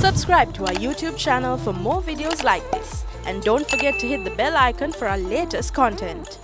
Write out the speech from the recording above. Subscribe to our YouTube channel for more videos like this, and don't forget to hit the bell icon for our latest content.